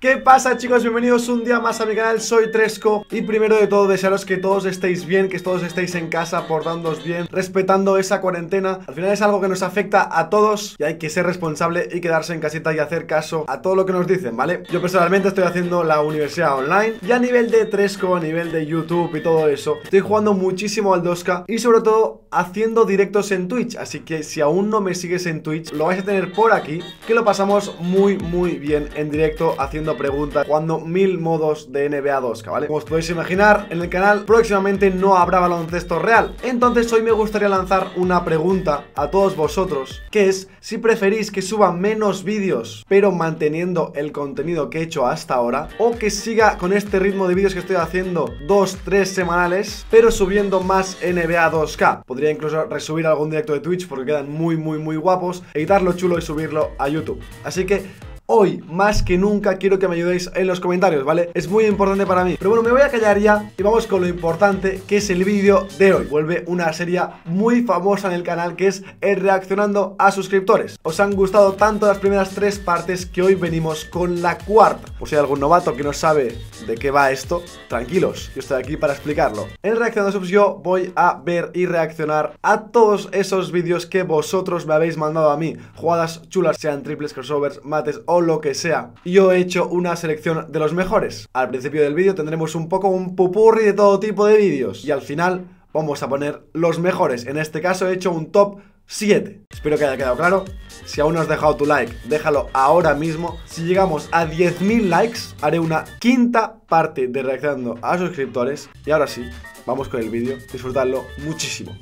¿Qué pasa, chicos? Bienvenidos un día más a mi canal, soy Tresco. Y primero de todo, desearos que todos estéis bien, que todos estéis en casa, portándoos bien, respetando esa cuarentena. Al final es algo que nos afecta a todos y hay que ser responsable y quedarse en casita y hacer caso a todo lo que nos dicen, ¿vale? Yo personalmente estoy haciendo la universidad online y a nivel de Tresco, a nivel de YouTube y todo eso, estoy jugando muchísimo al 2K y sobre todo haciendo directos en Twitch. Así que si aún no me sigues en Twitch, lo vais a tener por aquí, que lo pasamos muy, muy bien en directo, haciendo preguntas, jugando 1000 modos de NBA 2K, ¿vale? Como os podéis imaginar, en el canal próximamente no habrá baloncesto real. Entonces hoy me gustaría lanzar una pregunta a todos vosotros, que es si preferís que suba menos vídeos pero manteniendo el contenido que he hecho hasta ahora, o que siga con este ritmo de vídeos que estoy haciendo 2-3 semanales, pero subiendo más NBA 2K. Podría incluso resubir algún directo de Twitch porque quedan muy, muy, muy guapos, editarlo chulo y subirlo a YouTube. Así que hoy, más que nunca, quiero que me ayudéis en los comentarios, ¿vale? Es muy importante para mí. Pero bueno, me voy a callar ya y vamos con lo importante, que es el vídeo de hoy. Vuelve una serie muy famosa en el canal, que es el reaccionando a suscriptores. Os han gustado tanto las primeras 3 partes que hoy venimos con la 4ª. Por si hay algún novato que no sabe de qué va esto, tranquilos, yo estoy aquí para explicarlo. En reaccionando a subs yo voy a ver y reaccionar a todos esos vídeos que vosotros me habéis mandado a mí. Jugadas chulas, sean triples, crossovers, mates o lo que sea. Yo he hecho una selección de los mejores. Al principio del vídeo tendremos un poco un popurrí de todo tipo de vídeos y al final vamos a poner los mejores. En este caso he hecho un top 7. Espero que haya quedado claro. Si aún no has dejado tu like, déjalo ahora mismo. Si llegamos a 10.000 likes, haré una 5ª parte de reaccionando a suscriptores. Y ahora sí, vamos con el vídeo. Disfrutadlo muchísimo.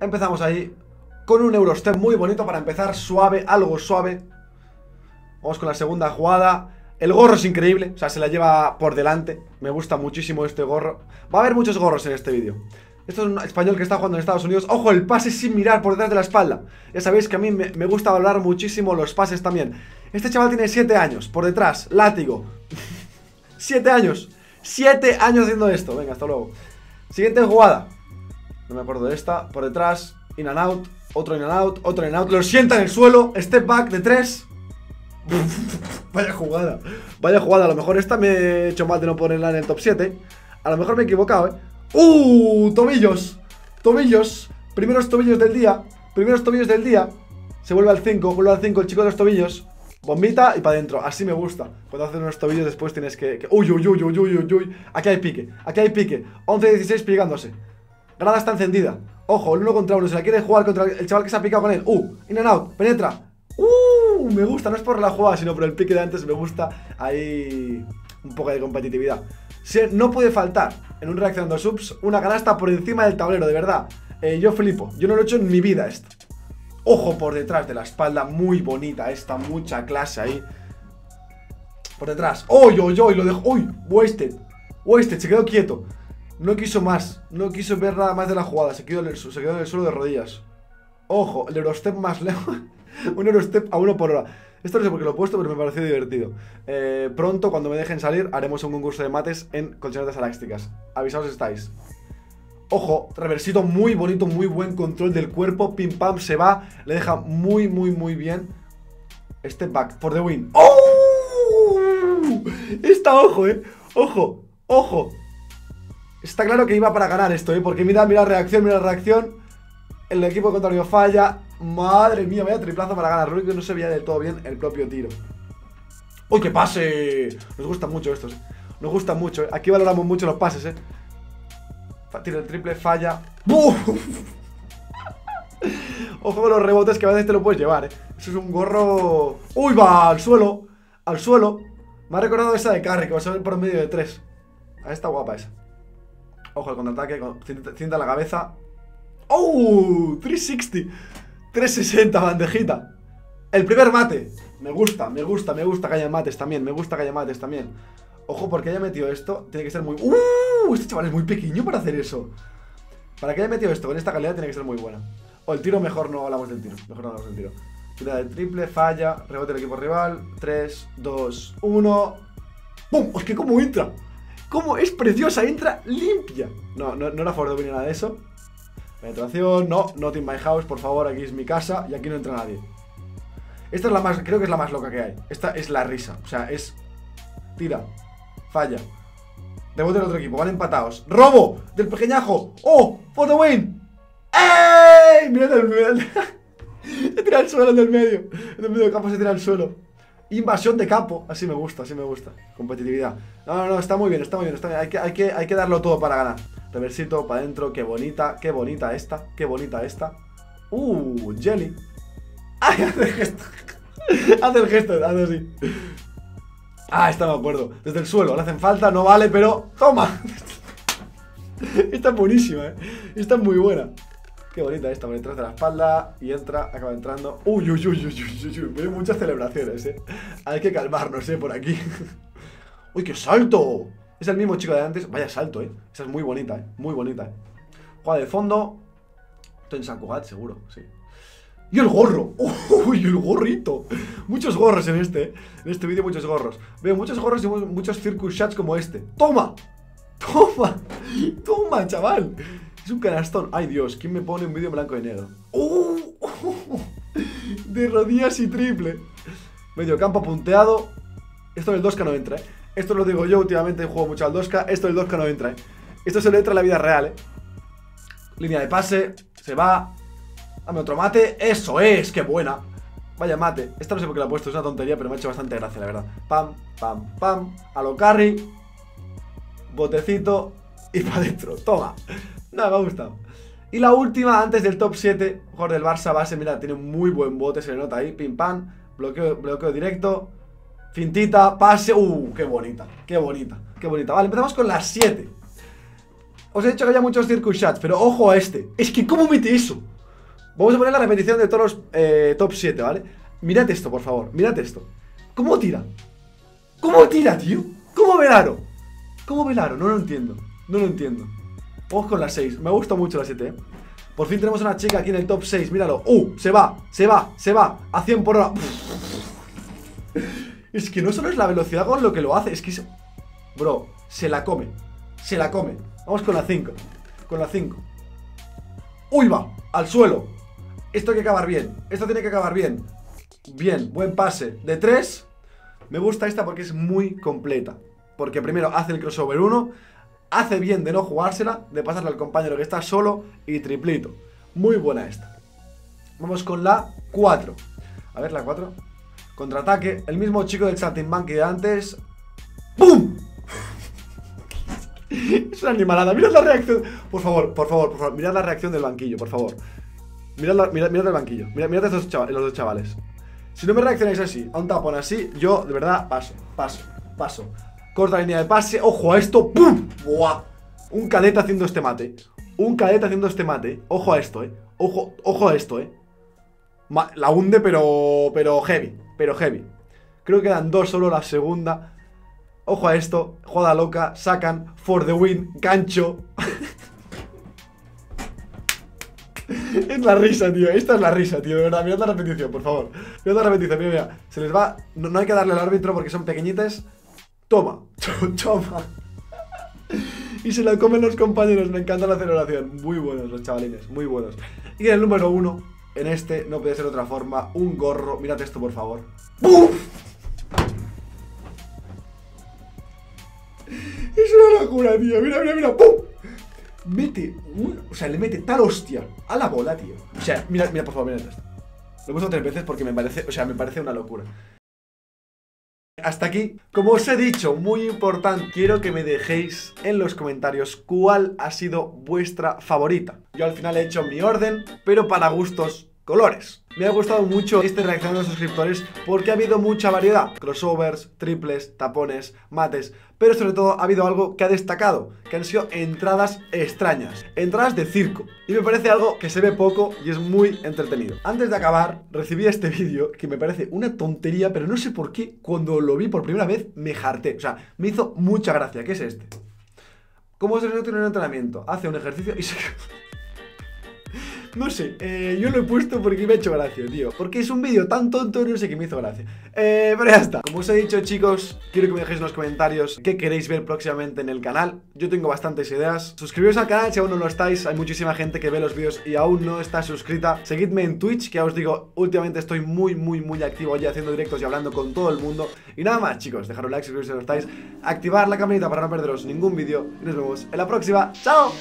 Empezamos ahí con un Eurostep muy bonito para empezar suave, algo suave. Vamos con la segunda jugada. El gorro es increíble, o sea, se la lleva por delante. Me gusta muchísimo este gorro. Va a haber muchos gorros en este vídeo. Esto es un español que está jugando en Estados Unidos. ¡Ojo! El pase sin mirar por detrás de la espalda. Ya sabéis que a mí me gusta valorar muchísimo los pases también. Este chaval tiene 7 años. Por detrás, látigo. 7 años. 7 años haciendo esto. Venga, hasta luego. Siguiente jugada. No me acuerdo de esta. Por detrás, in and out. Otro in and out. Otro in and out. Lo sienta en el suelo. Step back de 3. Vaya jugada. Vaya jugada. A lo mejor esta me he hecho mal de no ponerla en el top 7. A lo mejor me he equivocado, ¿eh? Tobillos. Tobillos. Primeros tobillos del día. Primeros tobillos del día. Se vuelve al 5. Vuelve al 5 el chico de los tobillos. Bombita y para adentro. Así me gusta. Cuando haces unos tobillos después tienes que... Uy. Aquí hay pique. Aquí hay pique. 11-16 pegándose. Grada está encendida. Ojo, el 1 contra 1. Se la quiere jugar contra el chaval que se ha picado con él. In and out. Penetra. Me gusta, no es por la jugada, sino por el pique de antes. Me gusta ahí un poco de competitividad. No puede faltar en un reaccionando subs una canasta por encima del tablero, de verdad. Yo flipo, yo no lo he hecho en mi vida esto. Ojo por detrás de la espalda, muy bonita esta, mucha clase ahí. Por detrás, ¡Oy! Lo dejo, ¡uy! Wasted, wasted, se quedó quieto. No quiso más, no quiso ver nada más de la jugada, se quedó en el suelo de rodillas. Ojo, el Eurostep más lejos. Un Eurostep a 1 por hora. Esto no sé por qué lo he puesto, pero me pareció divertido. Pronto, cuando me dejen salir, haremos un concurso de mates en colchonetas elásticas. Avisaos estáis. Ojo, reversito muy bonito, muy buen control del cuerpo. Pim pam, se va. Le deja muy, muy, muy bien. Step back, for the win. Está, ojo, ojo, ojo. Está claro que iba para ganar esto, porque mira la reacción, mira la reacción. El equipo contrario falla. Madre mía, vaya triplazo para ganar. Rubio no se veía del todo bien el propio tiro. ¡Uy, qué pase! Nos gustan mucho estos. Nos gustan mucho. Aquí valoramos mucho los pases, Tira el triple, falla. ¡Buf! Ojo con los rebotes, que a veces te lo puedes llevar, Eso es un gorro... ¡Uy, va! Al suelo. Al suelo. Me ha recordado esa de Carry, que va a salir por medio de 3. Ahí está guapa esa. Ojo al contraataque. Cinta en la cabeza. ¡Oh! 360. 360, bandejita. El primer mate. Me gusta que haya mates también. Ojo, porque haya metido esto. Tiene que ser muy... Este chaval es muy pequeño para hacer eso. Para que haya metido esto con esta calidad tiene que ser muy buena. O el tiro, mejor no hablamos del tiro. Tira de triple, falla. Rebote del equipo rival. 3, 2, 1. ¡Pum! Es que cómo entra. Cómo es preciosa. Entra limpia. No era forward ni nada de eso. Penetración, no, not in my house, por favor, aquí es mi casa y aquí no entra nadie. Esta es la más, creo que es la más loca que hay. Esta es la risa, o sea, es Tira. Falla. Rebote del otro equipo. Van empatados. ¡Robo! Del pequeñajo. ¡Oh! ¡For the win! ¡Ey! Mira el medio. Se tira al suelo el del medio. El del medio del campo se tira al suelo. Invasión de campo. Así me gusta, así me gusta. Competitividad. No, no, no. Está muy bien, está muy bien. Está bien. Hay que darlo todo para ganar. Reversito para adentro. Qué bonita. Qué bonita esta. Qué bonita esta. Jelly. ¡Ay! Hace el gesto. Hace el gesto. Hace así. Ah, esta me acuerdo. Desde el suelo. Le hacen falta. No vale, pero... ¡Toma! Esta es buenísima, ¿eh? Esta es muy buena. Qué bonita esta, por detrás de la espalda. Y entra, acaba entrando. Uy, uy, uy, uy, uy, uy. Hay muchas celebraciones, ¿eh? Hay que calmarnos, ¿eh? Por aquí. ¡Uy, qué salto! Es el mismo chico de antes. Vaya salto, ¿eh? Esa es muy bonita, ¿eh? Muy bonita, ¿eh? Juega de fondo. Estoy en Sant Cugat, seguro, sí. ¡Y el gorro! ¡Uy, el gorrito! Muchos gorros en este, ¿eh? En este vídeo muchos gorros. Veo muchos gorros y muchos circus shots como este. ¡Toma! ¡Toma! ¡Toma, chaval! Es un canastón. ¡Ay, Dios! ¿Quién me pone un vídeo en blanco y negro? De rodillas y triple. Medio campo punteado. Esto del 2K no entra, ¿eh? Esto lo digo yo, últimamente juego mucho al 2K. Esto del 2K no entra, ¿eh? Esto se le entra en la vida real, ¿eh? Línea de pase. Se va. Dame otro mate. ¡Eso es! ¡Qué buena! Vaya mate. Esta no sé por qué la he puesto. Es una tontería, pero me ha hecho bastante gracia, la verdad. Pam, pam, pam. A lo carry. Botecito. Y para adentro. Toma. No, me ha gustado. Y la última, antes del top 7, jugador del Barça, base, mira, tiene un muy buen bote, se le nota ahí, pim pam, bloqueo directo, fintita, pase, qué bonita, qué bonita, qué bonita. Vale, empezamos con las 7. Os he dicho que había muchos circus shots, pero ojo a este, es que ¿cómo mete eso? Vamos a poner la repetición de todos los top 7, ¿vale? Mirad esto, por favor, mirad esto. ¿Cómo tira? ¿Cómo tira, tío? ¿Cómo ve el aro? ¿Cómo ve el aro? No lo entiendo, no lo entiendo. Vamos con la 6, me gusta mucho la 7, ¿eh? Por fin tenemos una chica aquí en el top 6, míralo. Se va, se va, se va, a 100 por hora. Es que no solo es la velocidad con lo que lo hace, es que... Bro, se la come, se la come. Vamos con la 5, con la 5. ¡Uy, va! Al suelo. Esto hay que acabar bien, esto tiene que acabar bien. Bien, buen pase, de 3. Me gusta esta porque es muy completa. Porque primero hace el crossover 1. Hace bien de no jugársela, de pasarle al compañero que está solo y triplito. Muy buena esta. Vamos con la 4. A ver, la 4. Contraataque. El mismo chico del saltimbanqui de antes. ¡Pum! Es una animalada. Mirad la reacción. Por favor, por favor, por favor. Mirad la reacción del banquillo, por favor. Mirad el banquillo. Mirad a estos chavales, los dos chavales. Si no me reaccionáis así, a un tapón así, yo de verdad paso, paso, paso. Corta la línea de pase, ojo a esto, ¡pum! ¡Buah! Un cadete haciendo este mate. Un cadete haciendo este mate. Ojo a esto, eh. Ojo, ojo a esto, eh. La hunde, pero heavy. Pero heavy. Creo que quedan dos solo la segunda. Ojo a esto. Jugada loca. Sacan. For the win. Gancho. Es la risa, tío. Esta es la risa, tío. De verdad. Mirad la repetición, por favor. Mirad la repetición, mira, mira. Se les va. No, no hay que darle al árbitro porque son pequeñitas. Toma, toma. Y se la comen los compañeros. Me encanta la celebración. Muy buenos los chavalines, muy buenos. Y en el número 1, en este, no puede ser de otra forma. Un gorro, mirad esto por favor. ¡Bum! Es una locura, tío. Mira, mira, mira. ¡Pum! Mete un... O sea, le mete tal hostia a la bola, tío. O sea, mira, mira, por favor, mirad esto. Lo he puesto 3 veces porque me parece... O sea, me parece una locura. Hasta aquí, como os he dicho, muy importante, quiero que me dejéis en los comentarios cuál ha sido vuestra favorita. Yo al final he hecho mi orden, pero para gustos, colores. Me ha gustado mucho este reacción de los suscriptores porque ha habido mucha variedad. Crossovers, triples, tapones, mates, pero sobre todo ha habido algo que ha destacado, que han sido entradas extrañas, entradas de circo. Y me parece algo que se ve poco y es muy entretenido. Antes de acabar, recibí este vídeo que me parece una tontería, pero no sé por qué cuando lo vi por primera vez me harté. O sea, me hizo mucha gracia. ¿Qué es este? ¿Cómo se tiene un entrenamiento? Hace un ejercicio y se... No sé, yo lo he puesto porque me ha hecho gracia, tío. Porque es un vídeo tan tonto, no sé qué me hizo gracia. Pero ya está. Como os he dicho, chicos, quiero que me dejéis en los comentarios qué queréis ver próximamente en el canal. Yo tengo bastantes ideas. Suscribiros al canal si aún no lo estáis. Hay muchísima gente que ve los vídeos y aún no está suscrita. Seguidme en Twitch, que ya os digo, últimamente estoy muy activo allí haciendo directos y hablando con todo el mundo. Y nada más, chicos, dejar un like, suscribiros si no estáis. Activar la campanita para no perderos ningún vídeo. Y nos vemos en la próxima. ¡Chao!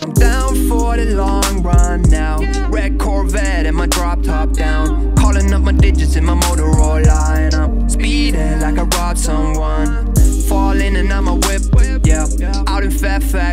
Red Corvette and my drop top down, calling up my digits in my Motorola, and I'm speeding like I robbed someone, falling and I'm a whip, yeah, out in Fairfax.